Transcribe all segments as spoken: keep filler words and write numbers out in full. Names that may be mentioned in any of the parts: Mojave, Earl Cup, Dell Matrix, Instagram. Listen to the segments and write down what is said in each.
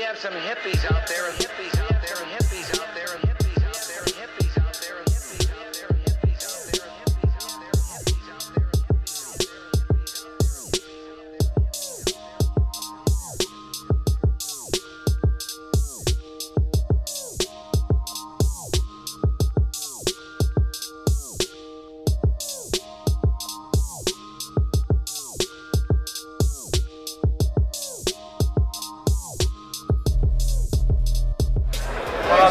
We have some hippies out there, hippies out there, hippies out there, hippies out there, hippies out there, hippies out there, hippies out there, hippies out there, hippies out there,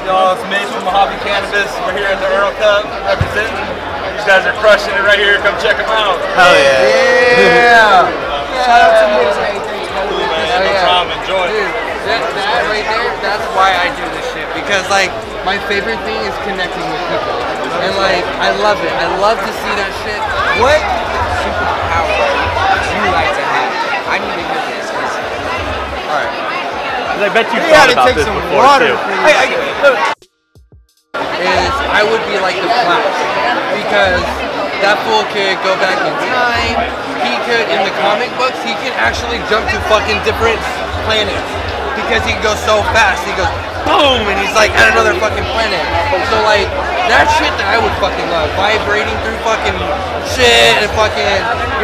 y'all, it's Mitch from Mojave Cannabis. We're here at the Earl Cup representing. These guys are crushing it right here. Come check them out. Hell yeah. Yeah. Shout out to Mitch. Cool, man. No problem. Enjoy it. That, that right there, that's why I do this shit. Because, like, my favorite thing is connecting with people. And, like, I love it. I love to see that shit. What superpower would you like to have? I need to hear this. All right. I bet you thought about this before, too. I, I, is I would be like the Flash, because that fool could go back in time. He could, in the comic books, he could actually jump to fucking different planets because he goes so fast. He goes boom, and he's like at another fucking planet. So like that shit that I would fucking love, vibrating through fucking shit and fucking,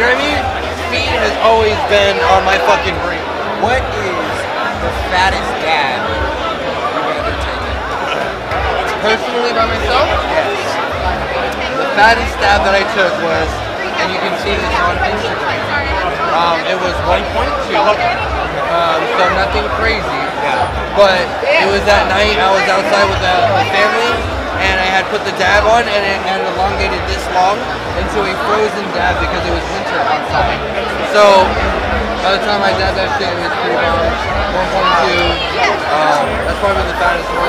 you know what I mean? Speed has always been on my fucking brain. What is the fattest dad you've ever taken? Personally, by myself, yes. The fattest dab that I took was, and you can see this on Instagram, um, it was one point two, um, so nothing crazy, but it was that night I was outside with uh, my family, and I had put the dab on, and it had elongated this long into a frozen dab because it was winter outside. So by the time I dabbed that shit, it was three hours, one point two. Um, that's probably the fattest one.